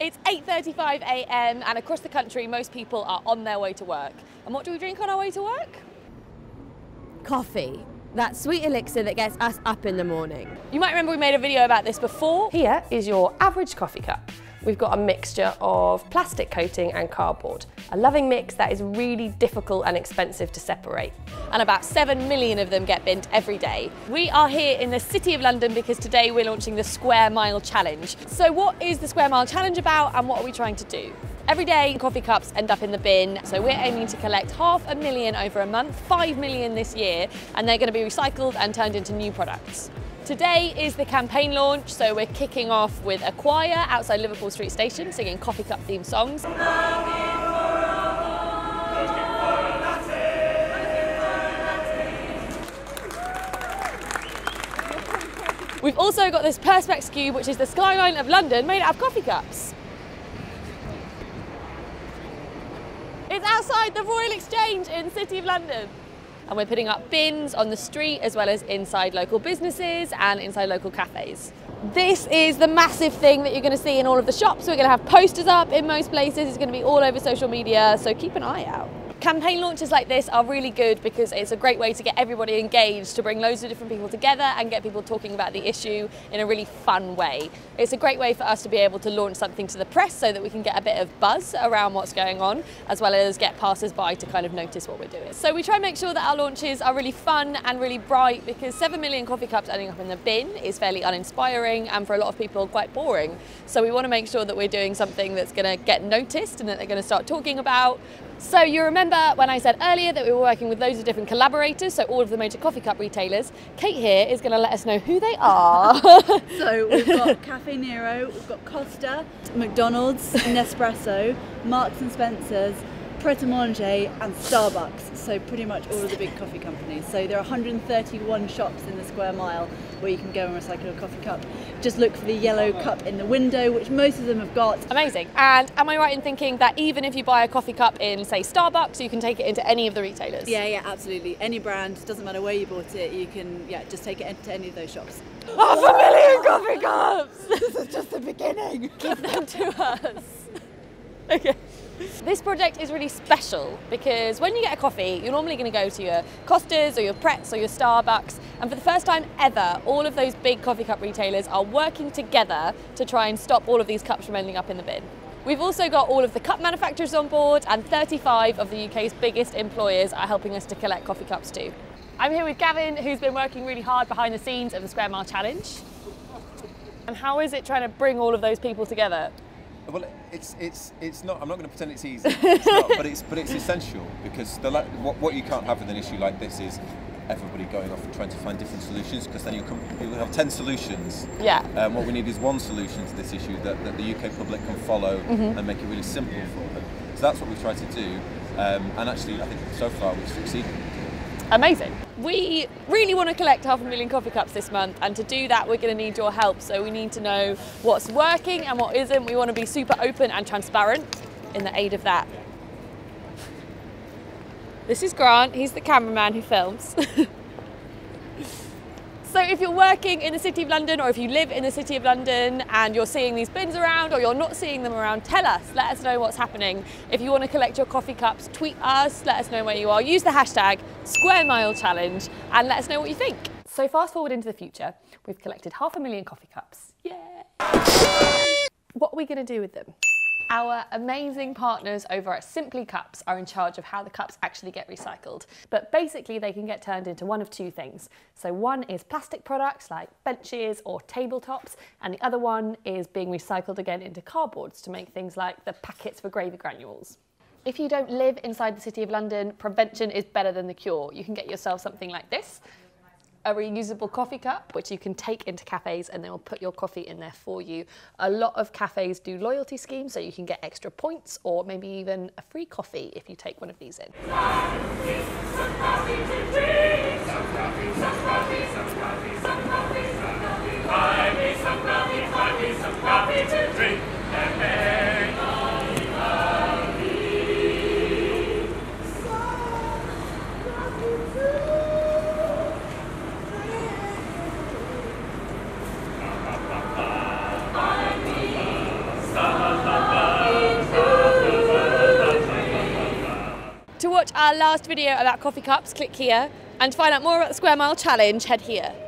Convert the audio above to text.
It's 8:35 a.m. and across the country, most people are on their way to work. And what do we drink on our way to work? Coffee. That sweet elixir that gets us up in the morning. You might remember we made a video about this before. Here is your average coffee cup. We've got a mixture of plastic coating and cardboard. A loving mix that is really difficult and expensive to separate. And about 7 million of them get binned every day. We are here in the City of London because today we're launching the Square Mile Challenge. So what is the Square Mile Challenge about and what are we trying to do? Every day, coffee cups end up in the bin, so we're aiming to collect 500,000 over a month, 5 million this year, and they're going to be recycled and turned into new products. Today is the campaign launch, so we're kicking off with a choir outside Liverpool Street Station singing coffee cup themed songs. We've also got this Perspex Cube, which is the skyline of London made out of coffee cups. It's outside the Royal Exchange in the City of London. And we're putting up bins on the street as well as inside local businesses and inside local cafes. This is the massive thing that you're going to see in all of the shops. We're going to have posters up in most places. It's going to be all over social media, so keep an eye out. Campaign launches like this are really good because it's a great way to get everybody engaged, to bring loads of different people together and get people talking about the issue in a really fun way. It's a great way for us to be able to launch something to the press so that we can get a bit of buzz around what's going on, as well as get passers-by to kind of notice what we're doing. So we try and make sure that our launches are really fun and really bright, because 7 million coffee cups ending up in the bin is fairly uninspiring and for a lot of people quite boring. So we want to make sure that we're doing something that's going to get noticed and that they're going to start talking about. So you remember when I said earlier that we were working with loads of different collaborators, so all of the major coffee cup retailers. Kate here is going to let us know who they are. So we've got Cafe Nero, we've got Costa, McDonald's, Nespresso, Marks and Spencer's, Pret-a-manger and Starbucks, so pretty much all of the big coffee companies. So there are 131 shops in the Square Mile where you can go and recycle a coffee cup. Just look for the yellow cup in the window, which most of them have got. Amazing. And am I right in thinking that even if you buy a coffee cup in, say, Starbucks, you can take it into any of the retailers? Yeah, absolutely. Any brand, doesn't matter where you bought it, you can just take it into any of those shops. 500,000 coffee cups! This is just the beginning. Give them to us. Okay. This project is really special because when you get a coffee, you're normally going to go to your Costas or your Pret's or your Starbucks, and for the first time ever, all of those big coffee cup retailers are working together to try and stop all of these cups from ending up in the bin. We've also got all of the cup manufacturers on board, and 35 of the UK's biggest employers are helping us to collect coffee cups too. I'm here with Gavin, who's been working really hard behind the scenes of the Square Mile Challenge. And how is it trying to bring all of those people together? Well, it's not. I'm not going to pretend it's easy. It's not, but it's essential, because what you can't have with an issue like this is everybody going off and trying to find different solutions, because then you'll have 10 solutions. Yeah. What we need is one solution to this issue that the UK public can follow and make it really simple for them. So that's what we try to do, and actually I think so far we've succeeded. Amazing. We really want to collect 500,000 coffee cups this month, and to do that we're going to need your help. So we need to know what's working and what isn't. We want to be super open and transparent in the aid of that. This is Grant, he's the cameraman who films. So if you're working in the City of London, or if you live in the City of London and you're seeing these bins around or you're not seeing them around, tell us, let us know what's happening. If you want to collect your coffee cups, tweet us, let us know where you are. Use the hashtag #SquareMileChallenge and let us know what you think. So fast forward into the future, we've collected 500,000 coffee cups. Yay! What are we going to do with them? Our amazing partners over at Simply Cups are in charge of how the cups actually get recycled. But basically they can get turned into one of two things. So one is plastic products like benches or tabletops, and the other one is being recycled again into cardboards to make things like the packets for gravy granules. If you don't live inside the City of London, prevention is better than the cure. You can get yourself something like this, a reusable coffee cup, which you can take into cafes and they will put your coffee in there for you. A lot of cafes do loyalty schemes, so you can get extra points or maybe even a free coffee if you take one of these in. watch our last video about coffee cups, click here. And to find out more about the Square Mile Challenge, head here.